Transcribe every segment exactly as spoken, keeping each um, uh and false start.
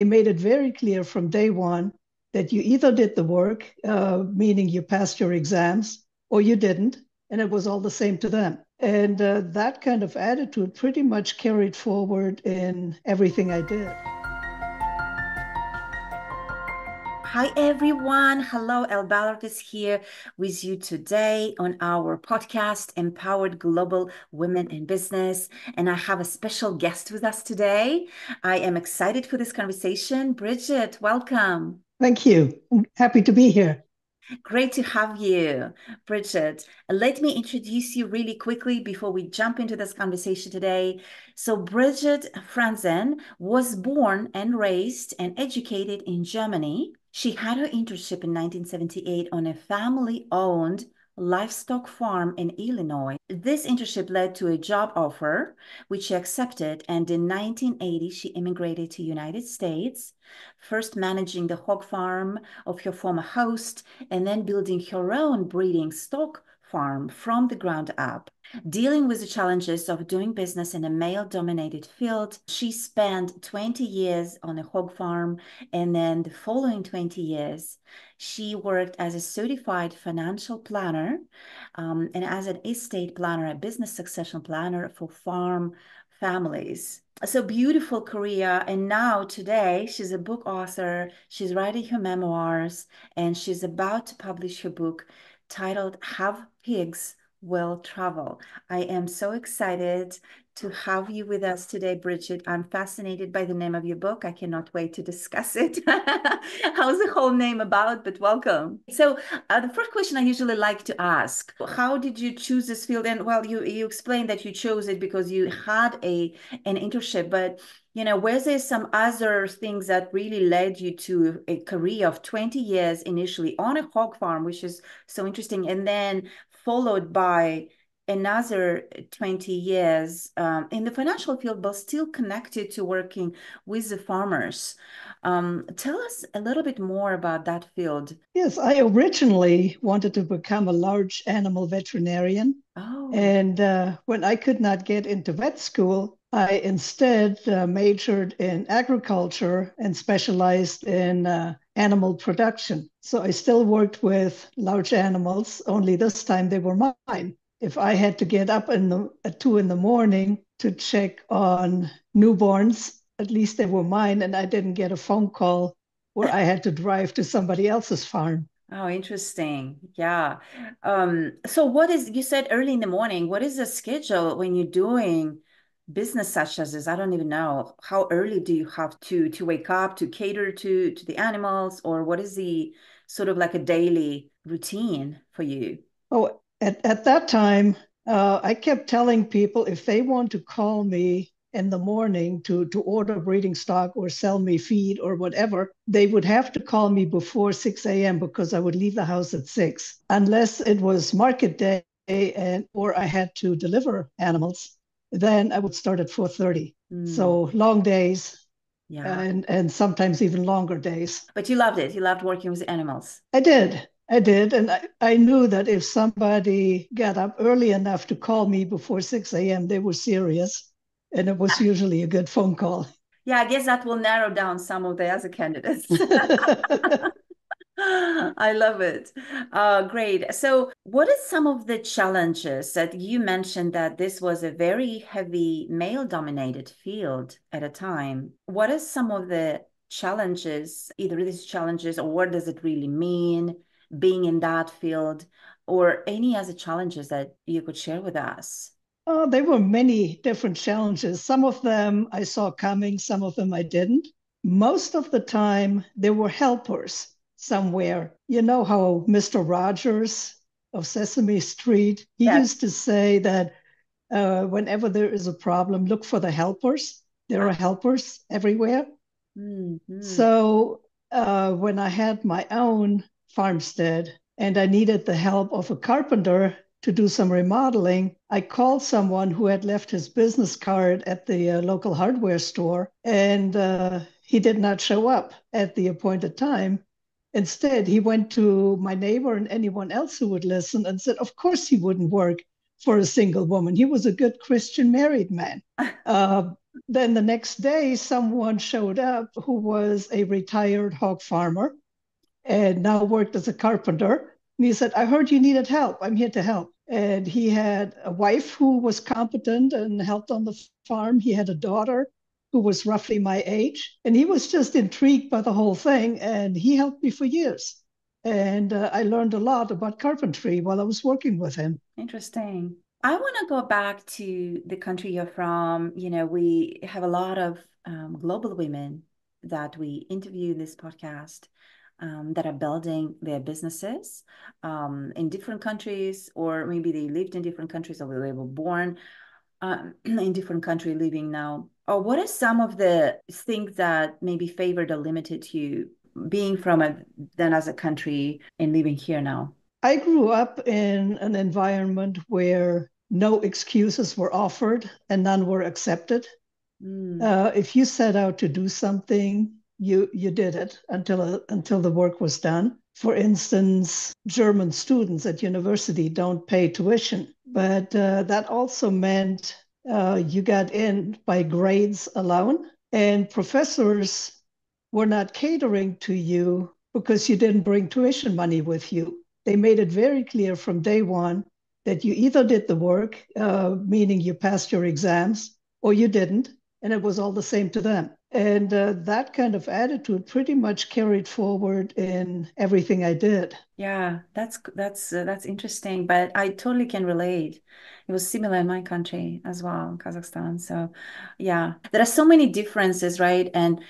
They made it very clear from day one that you either did the work, uh, meaning you passed your exams, or you didn't, and it was all the same to them. And uh, that kind of attitude pretty much carried forward in everything I did. Hi, everyone. Hello, Elle Ballard is here with you today on our podcast, Empowered Global Women in Business. And I have a special guest with us today. I am excited for this conversation. Brigitte, welcome. Thank you. I'm happy to be here. Great to have you, Brigitte. Let me introduce you really quickly before we jump into this conversation today. So Brigitte Franzen was born and raised and educated in Germany. She had her internship in nineteen seventy-eight on a family-owned livestock farm in Illinois. This internship led to a job offer, which she accepted, and in nineteen eighty, she immigrated to the United States, first managing the hog farm of her former host, and then building her own breeding stock farm from the ground up. Dealing with the challenges of doing business in a male-dominated field, she spent twenty years on a hog farm, and then the following twenty years, she worked as a certified financial planner um, and as an estate planner, a business succession planner for farm families. So beautiful career. And now today she's a book author, she's writing her memoirs, and she's about to publish her book titled Have Pigs Will Travel. I am so excited to have you with us today, Brigitte. I'm fascinated by the name of your book. I cannot wait to discuss it. How's the whole name about? But welcome. So uh, the first question I usually like to ask, how did you choose this field? And well, you, you explained that you chose it because you had a an internship, but you know, were there some other things that really led you to a career of twenty years initially on a hog farm, which is so interesting, and then followed by another twenty years um, in the financial field, but still connected to working with the farmers. Um, tell us a little bit more about that field. Yes, I originally wanted to become a large animal veterinarian. Oh. And uh, when I could not get into vet school, I instead uh, majored in agriculture and specialized in uh, animal production. So I still worked with large animals, only this time they were mine. If I had to get up in the, at two in the morning to check on newborns, at least they were mine, and I didn't get a phone call where I had to drive to somebody else's farm. Oh, interesting. Yeah. Um, so what is, you said early in the morning, what is the schedule when you're doing business such as this? I don't even know. How early do you have to to wake up to cater to, to the animals, or what is the sort of like a daily routine for you? Oh, At, at that time, uh, I kept telling people if they want to call me in the morning to, to order breeding stock or sell me feed or whatever, they would have to call me before six a.m. because I would leave the house at six, unless it was market day and or I had to deliver animals. Then I would start at four thirty. Mm. So long days. Yeah. and, and sometimes even longer days. But you loved it. You loved working with animals. I did. I did, and I, I knew that if somebody got up early enough to call me before six a.m., they were serious, and it was usually a good phone call. Yeah, I guess that will narrow down some of the other candidates. I love it. Uh, great. So what are some of the challenges that you mentioned that this was a very heavy male-dominated field at a time? What are some of the challenges, either these challenges or what does it really mean? Being in that field, or any other challenges that you could share with us? Oh, there were many different challenges. Some of them I saw coming, some of them I didn't. Most of the time, there were helpers somewhere. You know how Mister Rogers of Sesame Street, he yes. used to say that uh, whenever there is a problem, look for the helpers. There are helpers everywhere. Mm-hmm. So uh, when I had my own farmstead, and I needed the help of a carpenter to do some remodeling, I called someone who had left his business card at the uh, local hardware store, and uh, he did not show up at the appointed time. Instead, he went to my neighbor and anyone else who would listen and said, of course he wouldn't work for a single woman. He was a good Christian married man. Uh, Then the next day, someone showed up who was a retired hog farmer and now worked as a carpenter. And he said, I heard you needed help. I'm here to help. And he had a wife who was competent and helped on the farm. He had a daughter who was roughly my age. And he was just intrigued by the whole thing. And he helped me for years. And uh, I learned a lot about carpentry while I was working with him. Interesting. I want to go back to the country you're from. You know, we have a lot of um, global women that we interview in this podcast um, that are building their businesses um, in different countries, or maybe they lived in different countries, or they were born um, in different country living now. Or what are some of the things that maybe favored or limited you being from a, then as a country and living here now? I grew up in an environment where no excuses were offered and none were accepted. Mm. Uh, if you set out to do something, you you did it until until the work was done. For instance, German students at university don't pay tuition, but uh, that also meant uh, you got in by grades alone, and professors were not catering to you because you didn't bring tuition money with you. They made it very clear from day one that you either did the work, uh, meaning you passed your exams, or you didn't, and it was all the same to them. And uh, that kind of attitude pretty much carried forward in everything I did. Yeah, that's that's uh, that's interesting, but I totally can relate. It was similar in my country as well, in Kazakhstan. So, yeah, there are so many differences, right? And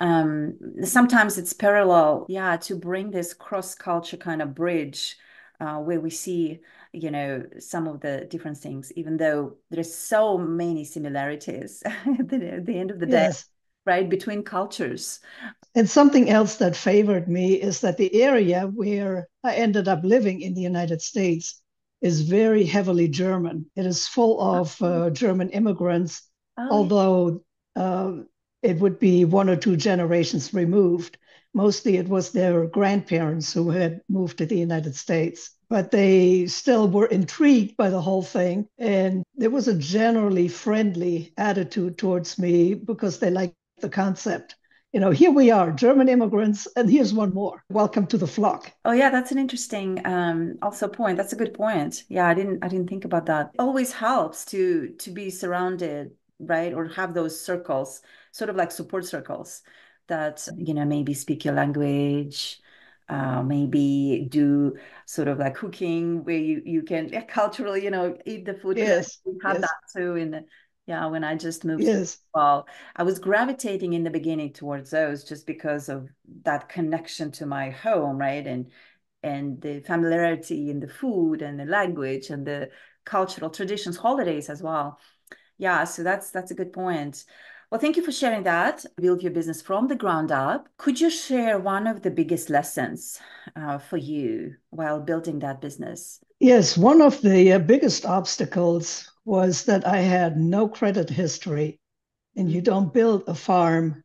Um, sometimes it's parallel, yeah, to bring this cross-culture kind of bridge uh, where we see, you know, some of the different things, even though there's so many similarities at the, at the end of the day, yes. Right, between cultures. And something else that favored me is that the area where I ended up living in the United States is very heavily German. It is full of uh, German immigrants, oh, although... Uh, it would be one or two generations removed. Mostly it was their grandparents who had moved to the United States, but they still were intrigued by the whole thing. And there was a generally friendly attitude towards me because they liked the concept. You know, here we are, German immigrants, and here's one more. Welcome to the flock. Oh, yeah, that's an interesting um, also point. That's a good point. Yeah, I didn't I didn't think about that. It always helps to to be surrounded, right, or have those circles, sort of like support circles that, you know, maybe speak your language, uh, maybe do sort of like cooking where you, you can yeah, culturally, you know, eat the food. Yes, we had yes. that too. And yeah, when I just moved, yes. well, I was gravitating in the beginning towards those just because of that connection to my home, right? And and the familiarity in the food and the language and the cultural traditions, holidays as well. Yeah, so that's that's a good point. Well, thank you for sharing that. Build your business from the ground up. Could you share one of the biggest lessons uh, for you while building that business? Yes, one of the biggest obstacles was that I had no credit history. And you don't build a farm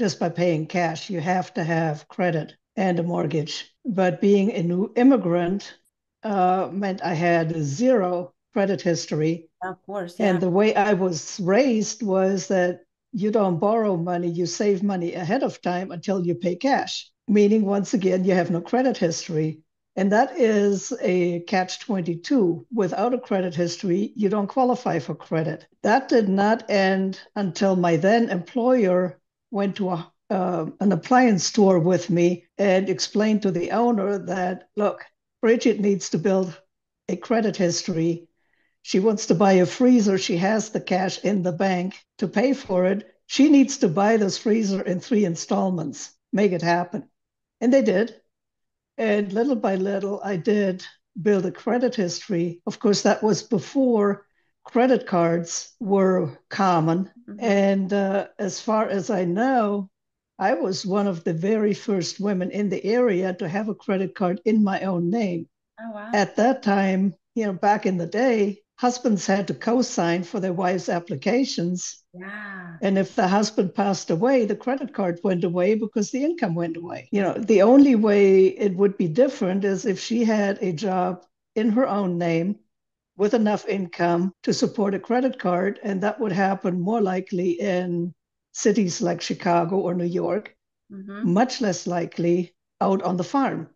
just by paying cash. You have to have credit and a mortgage. But being a new immigrant uh, meant I had zero credit history. Of course. Yeah. And the way I was raised was that you don't borrow money, you save money ahead of time until you pay cash, meaning once again, you have no credit history. And that is a catch twenty-two. Without a credit history, you don't qualify for credit. That did not end until my then employer went to a, uh, an appliance store with me and explained to the owner that, look, Brigitte needs to build a credit history. She wants to buy a freezer. She has the cash in the bank to pay for it. She needs to buy this freezer in three installments. Make it happen. And they did. And little by little, I did build a credit history. Of course, that was before credit cards were common. Mm-hmm. And uh, as far as I know, I was one of the very first women in the area to have a credit card in my own name. Oh, wow. At that time, you know, back in the day, husbands had to co-sign for their wives' applications. Yeah. And if the husband passed away, the credit card went away because the income went away. You know, the only way it would be different is if she had a job in her own name with enough income to support a credit card. And that would happen more likely in cities like Chicago or New York, mm-hmm. much less likely out on the farm,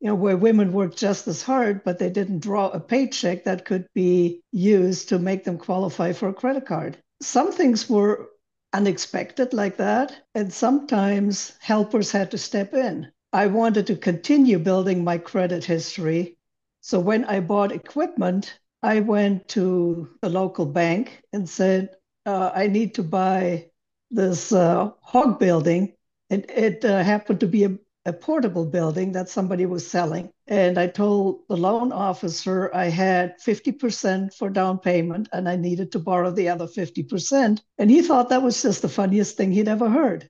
you know, where women worked just as hard, but they didn't draw a paycheck that could be used to make them qualify for a credit card. Some things were unexpected like that, and sometimes helpers had to step in. I wanted to continue building my credit history. So when I bought equipment, I went to the local bank and said, uh, I need to buy this uh, hog building. And it uh, happened to be a, a portable building that somebody was selling. And I told the loan officer I had fifty percent for down payment and I needed to borrow the other fifty percent. And he thought that was just the funniest thing he'd ever heard.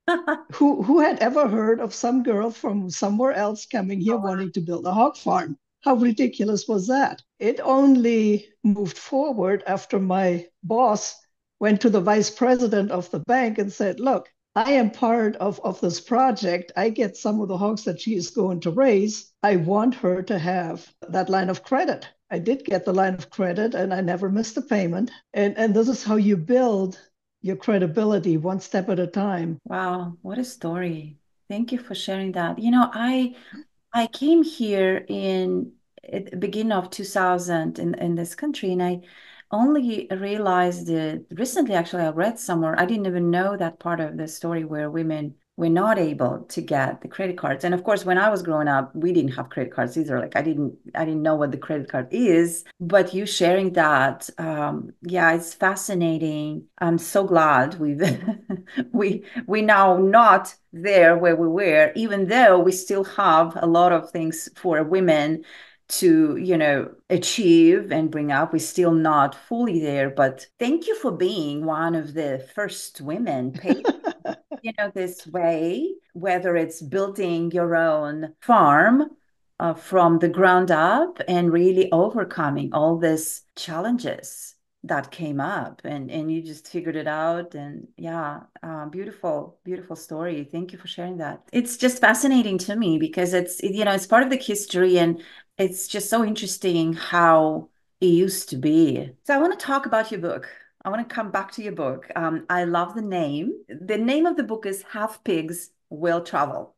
who, who had ever heard of some girl from somewhere else coming here oh, wanting wow. to build a hog farm? How ridiculous was that? It only moved forward after my boss went to the vice president of the bank and said, look, I am part of, of this project. I get some of the hogs that she is going to raise. I want her to have that line of credit. I did get the line of credit and I never missed a payment. And, and this is how you build your credibility one step at a time. Wow, what a story. Thank you for sharing that. You know, I... I came here in at the beginning of two thousand in, in this country, and I only realized it recently. Actually, I read somewhere, I didn't even know that part of the story where women were not able to get the credit cards. And of course, when I was growing up, we didn't have credit cards either. Like I didn't, I didn't know what the credit card is, but you sharing that, um, yeah, it's fascinating. I'm so glad we've, we, we now not there where we were, even though we still have a lot of things for women to, you know, achieve and bring up. We're still not fully there, but thank you for being one of the first women paid, you know, this way, whether it's building your own farm uh, from the ground up and really overcoming all these challenges that came up, and, and you just figured it out. And yeah, uh, beautiful, beautiful story. Thank you for sharing that. It's just fascinating to me because it's, you know, it's part of the history and it's just so interesting how it used to be. So I want to talk about your book. I want to come back to your book. Um, I love the name. The name of the book is Have Pigs Will Travel.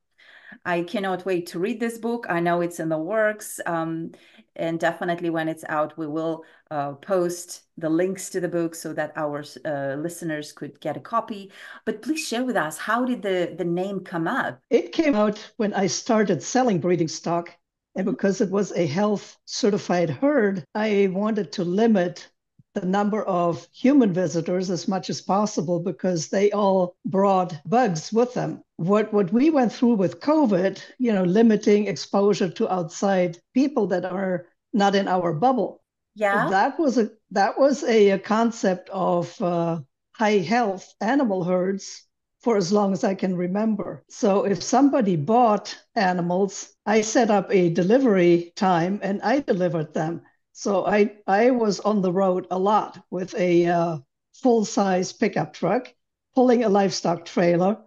I cannot wait to read this book. I know it's in the works. Um, and definitely when it's out, we will uh, post the links to the book so that our uh, listeners could get a copy. But please share with us, how did the, the name come up? It came out when I started selling breeding stock. And because it was a health certified herd, I wanted to limit the number of human visitors as much as possible because they all brought bugs with them. What what we went through with COVID, you know, limiting exposure to outside people that are not in our bubble. Yeah, that was a that was a, a concept of uh, high health animal herds for as long as I can remember. So if somebody bought animals, I set up a delivery time and I delivered them. So I, I was on the road a lot with a uh, full-size pickup truck, pulling a livestock trailer,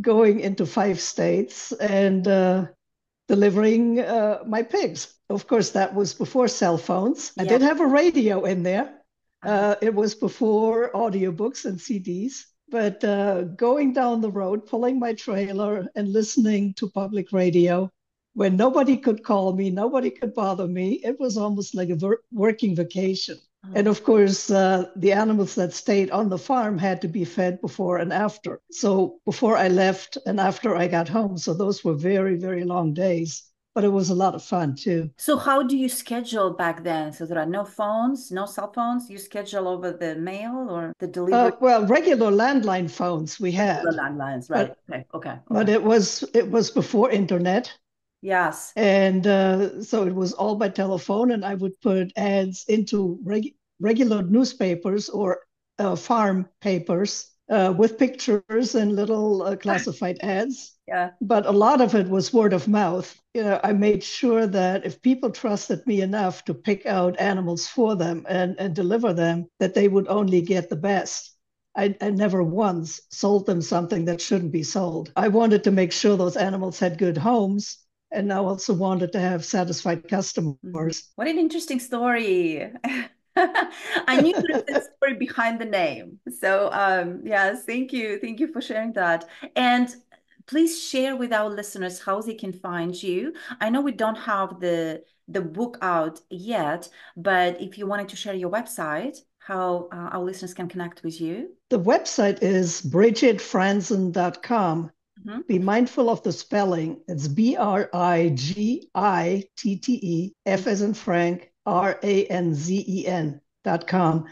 going into five states and uh, delivering uh, my pigs. Of course, that was before cell phones. Yeah. I did have a radio in there. Uh, it was before audiobooks and C Ds. But uh, going down the road, pulling my trailer and listening to public radio, when nobody could call me, nobody could bother me, it was almost like a ver- working vacation. Oh. And of course, uh, the animals that stayed on the farm had to be fed before and after. So before I left and after I got home. So those were very, very long days, but it was a lot of fun too. So how do you schedule back then? So there are no phones, no cell phones? You schedule over the mail or the delivery? Uh, well, regular landline phones we had. Regular landlines, right. But, okay. okay. But it was it was before internet. Yes. And uh, so it was all by telephone, and I would put ads into reg- regular newspapers or uh, farm papers uh, with pictures and little uh, classified ads. Yeah. But a lot of it was word of mouth. You know, I made sure that if people trusted me enough to pick out animals for them and, and deliver them, that they would only get the best. I, I never once sold them something that shouldn't be sold. I wanted to make sure those animals had good homes and now also wanted to have satisfied customers. What an interesting story. I knew the story behind the name. So um, yes, thank you. Thank you for sharing that. And please share with our listeners how they can find you. I know we don't have the, the book out yet, but if you wanted to share your website, how uh, our listeners can connect with you. The website is Brigitte Franzen dot com. Mm-hmm. Be mindful of the spelling. It's B R I G I T T E, F as in Frank, R A N Z E N dot com.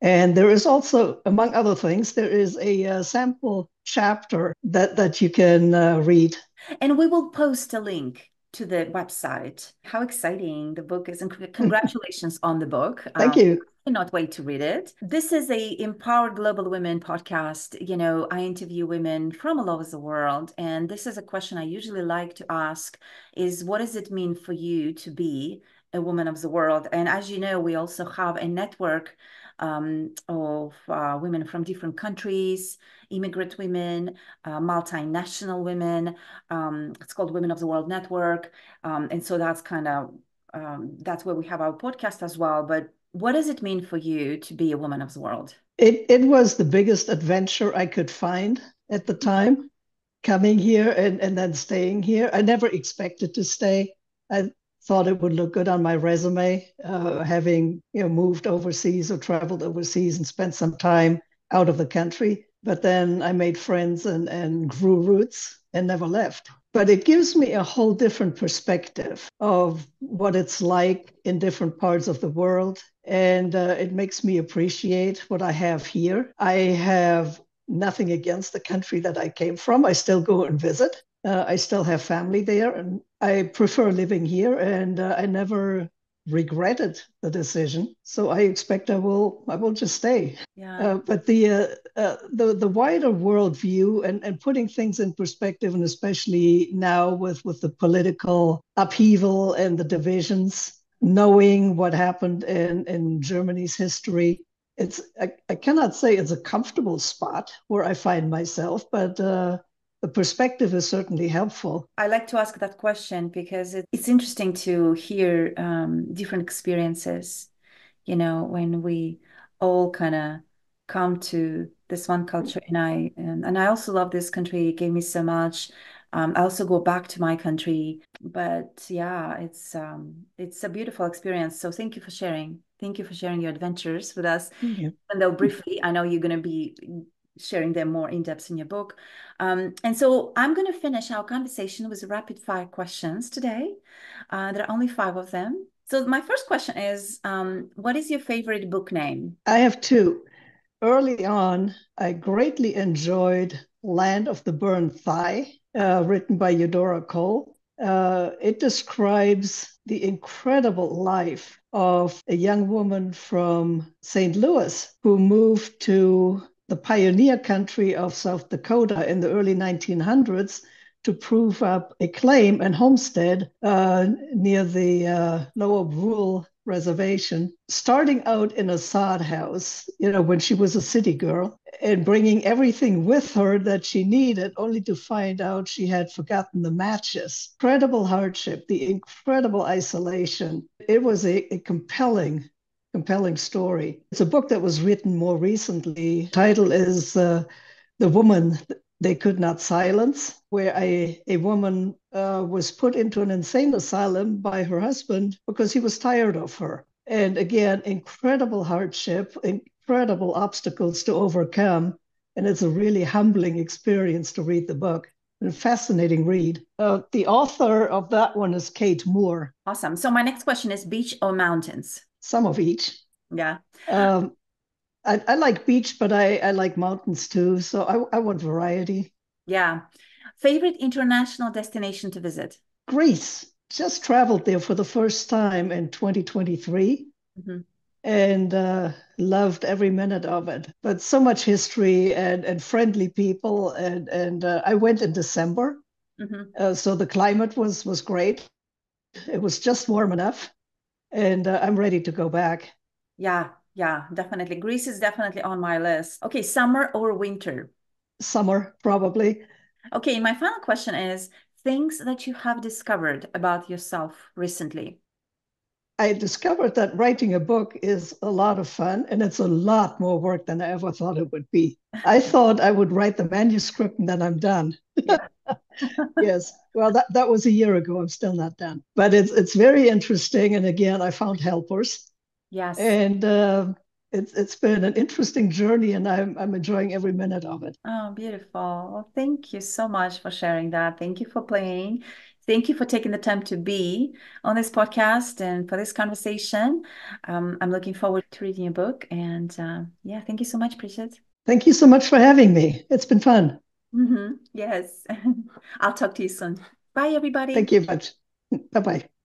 And there is also, among other things, there is a uh, sample chapter that, that you can uh, read. And we will post a link to the website. How exciting the book is. And congratulations on the book. Thank um, you. I cannot wait to read it. This is a Empowered Global Women podcast. You know, I interview women from all over the world. And this is a question I usually like to ask is, what does it mean for you to be a woman of the world? And as you know, we also have a network um, of uh, women from different countries, immigrant women, uh, multinational women. Um, it's called Women of the World Network. Um, and so that's kind of, um, that's where we have our podcast as well. But what does it mean for you to be a woman of the world? It, it was the biggest adventure I could find at the time, coming here and, and then staying here. I never expected to stay. I thought it would look good on my resume, uh, having you know, moved overseas or traveled overseas and spent some time out of the country. But then I made friends and, and grew roots and never left. But it gives me a whole different perspective of what it's like in different parts of the world. And uh, it makes me appreciate what I have here. I have nothing against the country that I came from. I still go and visit. Uh, I still have family there, and I prefer living here. And uh, I never regretted the decision, so I expect I will. I will just stay. Yeah. Uh, but the uh, uh, the the wider worldview and and putting things in perspective, and especially now with with the political upheaval and the divisions. Knowing what happened in, in Germany's history, it's I, I cannot say it's a comfortable spot where I find myself, but uh, the perspective is certainly helpful. I like to ask that question because it, it's interesting to hear um, different experiences, you know, when we all kind of come to this one culture. And I, and, and I also love this country. It gave me so much. Um, I also go back to my country, but yeah, it's um, it's a beautiful experience. So thank you for sharing. Thank you for sharing your adventures with us. Mm-hmm. And though briefly, I know you're going to be sharing them more in depth in your book. Um, and so I'm going to finish our conversation with rapid fire questions today. Uh, there are only five of them. So my first question is, um, what is your favorite book name? I have two. Early on, I greatly enjoyed Land of the Burned Thigh, Uh, written by Eudora Cole. Uh, it describes the incredible life of a young woman from Saint Louis who moved to the pioneer country of South Dakota in the early nineteen hundreds to prove up a claim and homestead uh, near the uh, Lower Brule Reservation, starting out in a sod house, you know, when she was a city girl, and bringing everything with her that she needed, only to find out she had forgotten the matches. Incredible hardship, the incredible isolation. It was a, a compelling, compelling story. It's a book that was written more recently. The title is uh, The Woman They Could Not Silence, where a, a woman uh, was put into an insane asylum by her husband because he was tired of her. And again, incredible hardship, incredible obstacles to overcome. And it's a really humbling experience to read the book. A fascinating read. Uh, the author of that one is Kate Moore. Awesome. So my next question is beach or mountains? Some of each. Yeah. Um, I, I like beach, but I, I like mountains too. So I, I want variety. Yeah. Favorite international destination to visit? Greece. Just traveled there for the first time in twenty twenty-three mm-hmm. and uh, loved every minute of it. But so much history and, and friendly people. And, and uh, I went in December. Mm-hmm. Uh, so the climate was, was great. It was just warm enough. And uh, I'm ready to go back. Yeah. Yeah, definitely. Greece is definitely on my list. Okay, summer or winter? Summer, probably. Okay, my final question is things that you have discovered about yourself recently? I discovered that writing a book is a lot of fun, and it's a lot more work than I ever thought it would be. I thought I would write the manuscript and then I'm done. Yeah. Yes. Well, that, that was a year ago. I'm still not done. But it's it's very interesting. And again, I found helpers. Yes. And uh, it's it's been an interesting journey, and I'm I'm enjoying every minute of it. Oh, beautiful. Well, thank you so much for sharing that. Thank you for playing. Thank you for taking the time to be on this podcast and for this conversation. Um, I'm looking forward to reading your book. And uh, yeah, thank you so much, Brigitte. Thank you so much for having me. It's been fun. Mm-hmm. Yes. I'll talk to you soon. Bye, everybody. Thank you much. Bye-bye.